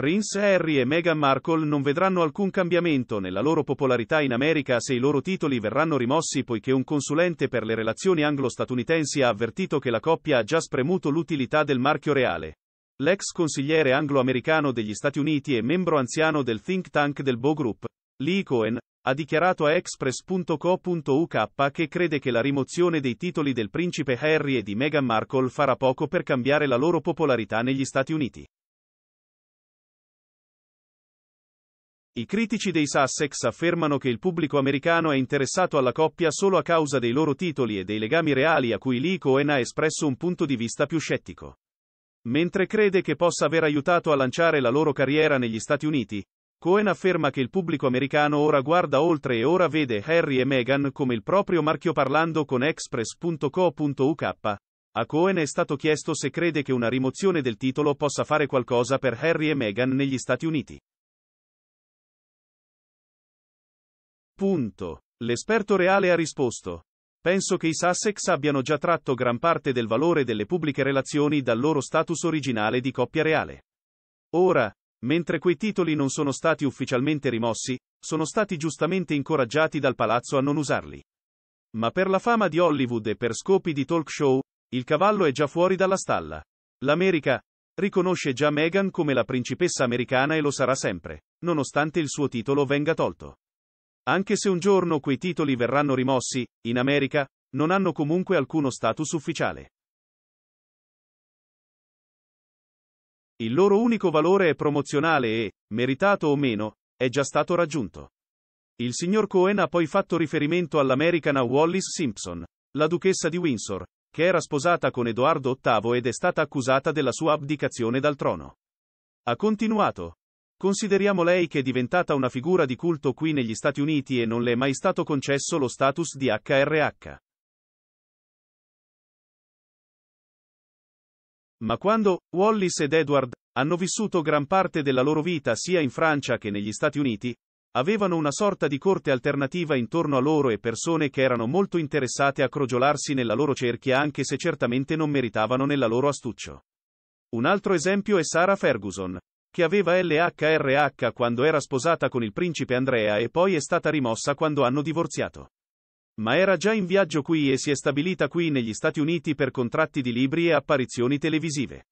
Prince Harry e Meghan Markle non vedranno alcun cambiamento nella loro popolarità in America se i loro titoli verranno rimossi, poiché un consulente per le relazioni anglo-statunitensi ha avvertito che la coppia ha già spremuto l'utilità del marchio reale. L'ex consigliere anglo-americano degli Stati Uniti e membro anziano del think tank del Bow Group, Lee Cohen, ha dichiarato a Express.co.uk che crede che la rimozione dei titoli del principe Harry e di Meghan Markle farà poco per cambiare la loro popolarità negli Stati Uniti. I critici dei Sussex affermano che il pubblico americano è interessato alla coppia solo a causa dei loro titoli e dei legami reali, a cui Lee Cohen ha espresso un punto di vista più scettico. Mentre crede che possa aver aiutato a lanciare la loro carriera negli Stati Uniti, Cohen afferma che il pubblico americano ora guarda oltre e ora vede Harry e Meghan come il proprio marchio. Parlando con Express.co.uk, a Cohen è stato chiesto se crede che una rimozione del titolo possa fare qualcosa per Harry e Meghan negli Stati Uniti. L'esperto reale ha risposto: penso che i Sussex abbiano già tratto gran parte del valore delle pubbliche relazioni dal loro status originale di coppia reale. Ora, mentre quei titoli non sono stati ufficialmente rimossi, sono stati giustamente incoraggiati dal palazzo a non usarli. Ma per la fama di Hollywood e per scopi di talk show, il cavallo è già fuori dalla stalla. L'America riconosce già Meghan come la principessa americana e lo sarà sempre, nonostante il suo titolo venga tolto. Anche se un giorno quei titoli verranno rimossi, in America non hanno comunque alcuno status ufficiale. Il loro unico valore è promozionale e, meritato o meno, è già stato raggiunto. Il signor Cohen ha poi fatto riferimento all'americana Wallis Simpson, la duchessa di Windsor, che era sposata con Edoardo VIII ed è stata accusata della sua abdicazione dal trono. Ha continuato: consideriamo lei che è diventata una figura di culto qui negli Stati Uniti e non le è mai stato concesso lo status di HRH. Ma quando Wallis ed Edward hanno vissuto gran parte della loro vita sia in Francia che negli Stati Uniti, avevano una sorta di corte alternativa intorno a loro e persone che erano molto interessate a crogiolarsi nella loro cerchia, anche se certamente non meritavano nella loro astuccio. Un altro esempio è Sarah Ferguson, che aveva LHRH quando era sposata con il principe Andrea e poi è stata rimossa quando hanno divorziato. Ma era già in viaggio qui e si è stabilita qui negli Stati Uniti per contratti di libri e apparizioni televisive.